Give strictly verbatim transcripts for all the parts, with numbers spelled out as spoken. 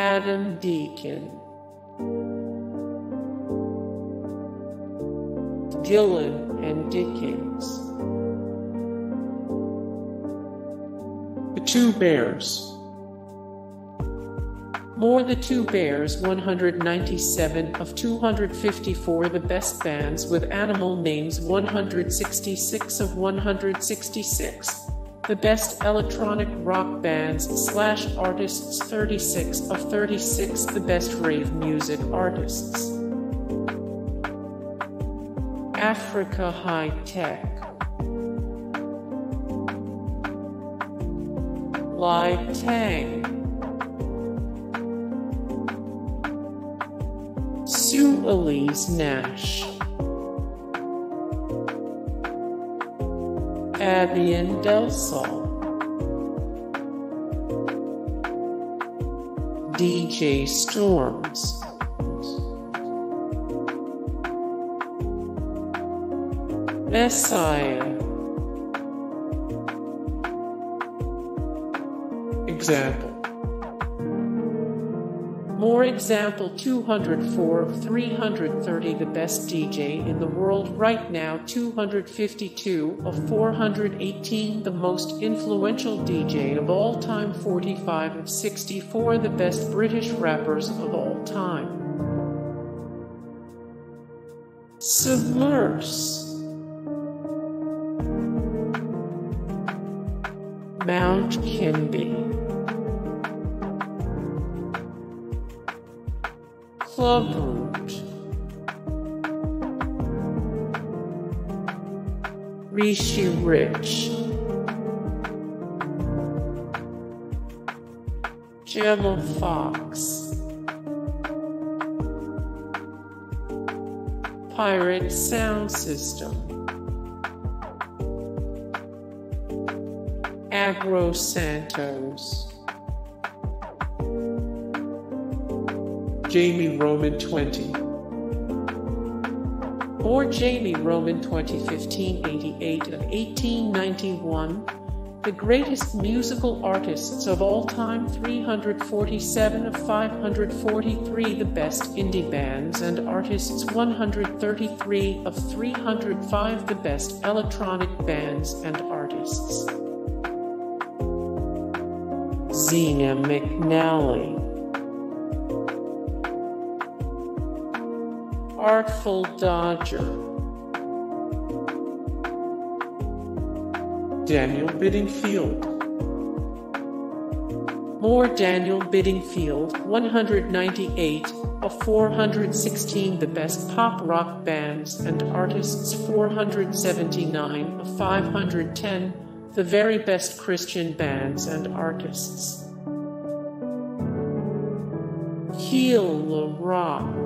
Adam Deacon, Dillon and Dickens, The Two Bears. More The Two Bears one hundred ninety-seven of two hundred fifty-four The Best Bands with Animal Names one hundred sixty-six of one hundred sixty-six, The Best Electronic Rock Bands slash Artists thirty-six of thirty-six, The Best Rave Music Artists, Africa HiTech, Lai Tang, Su-Elise Nash, Fabienne Delsol, D J Storms, Messiah, Example. More Example two hundred four of three hundred thirty The Best D J in the World Right Now two hundred fifty-two of four hundred eighteen The Most Influential D J of All Time forty-five of sixty-four The Best British Rappers of All Time, Submerse, Mount Kimbie, Clubroot, Rishi Rich, Gemma Fox, Pirate Sound System, Aggro Santos, Jamie Roman twenty. Or Jamie Roman twenty fifteen eighty-eight of eighteen ninety-one, The Greatest Musical Artists of All Time three hundred forty-seven of five hundred forty-three, The Best Indie Bands and Artists one hundred thirty-three of three hundred five, The Best Electronic Bands and Artists, Xena McNally, Artful Dodger, Daniel Bedingfield. More Daniel Bedingfield one hundred ninety-eight of four hundred sixteen The Best Pop Rock Bands and Artists four hundred seventy-nine of five hundred ten, The Very Best Christian Bands and Artists, Kele Le Roc,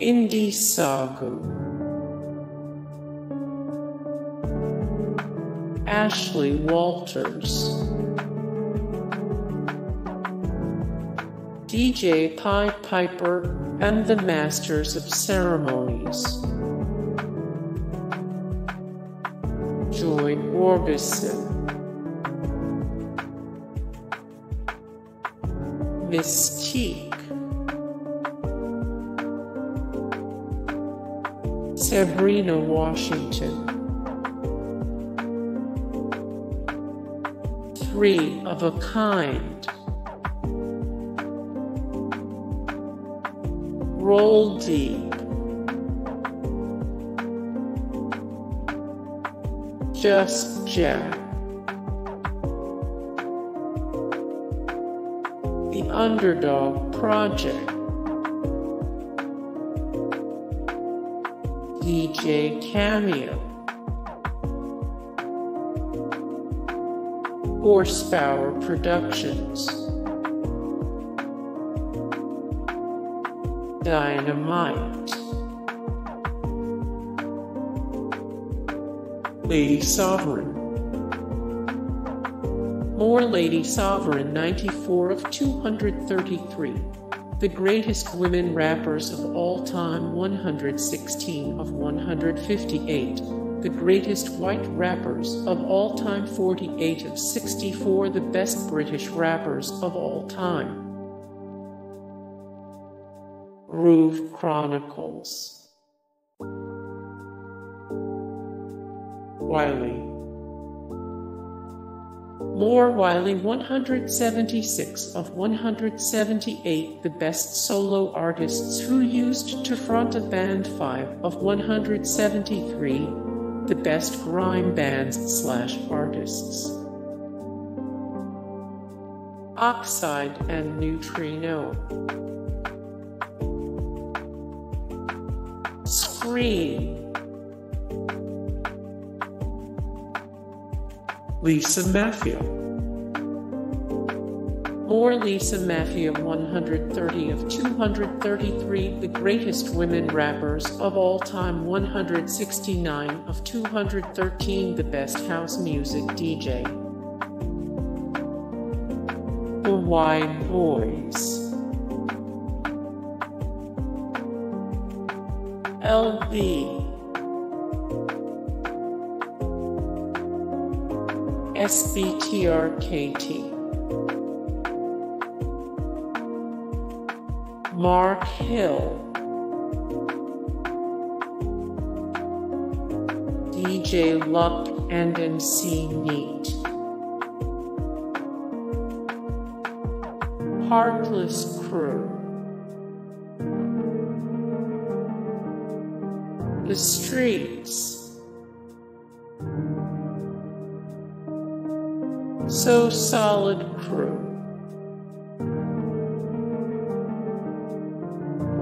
Indy Sagu, Ashley Walters, D J Pied Piper and the Masters of Ceremonies, Joy Orbison, Mystique, Sabrina Washington, Three of a Kind, Roll Deep, Just Jack, The Underdog Project, D J Cameo, Horsepower Productions, Dynamite, Lady Sovereign. More Lady Sovereign ninety-four of two hundred thirty-three. The Greatest Women Rappers of All Time one hundred sixteen of one hundred fifty-eight, the greatest white rappers of all time, forty-eight of sixty-four, the best British rappers of all time. Groove Chronicles. Wiley. More Wiley, one hundred seventy-six of one hundred seventy-eight, the best solo artists who used to front a band. Five of one hundred seventy-three, the best grime bands slash artists. Oxide and Neutrino. Scream. Lisa Maffia. More Lisa Maffia, one hundred thirty of two hundred thirty-three, the greatest women rappers of all time. One hundred sixty-nine of two hundred thirteen, the best house music D J. The Wide Boys. L B. S B T R K T. Mark Hill. D J Luck and M C Neat. Heartless Crew. The Streets. So Solid Crew.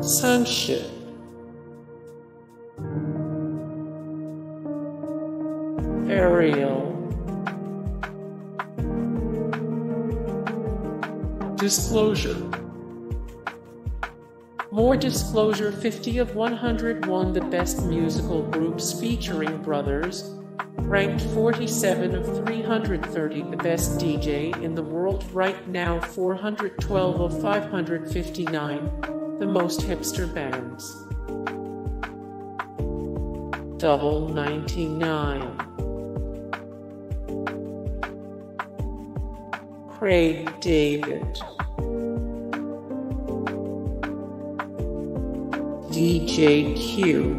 Sunship. Ariel. Disclosure. More Disclosure, fifty of one hundred one, the best musical groups featuring brothers. Ranked forty-seven of three hundred thirty, the best D J in the world right now. Four hundred twelve of five hundred fifty-nine, the most hipster bands. Double ninety-nine. Craig David. D J Q.